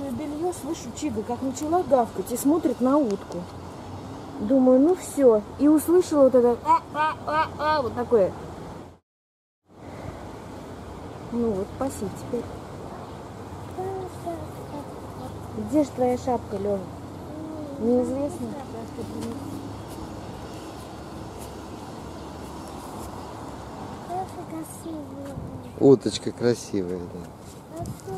высушиваю белье, слышу, чига как начала гавкать и смотрит на утку. Думаю, ну все. И услышала вот это вот такое. Ну вот, паси теперь. Где же твоя шапка, Лёва? Неизвестно. Уточка красивая, да.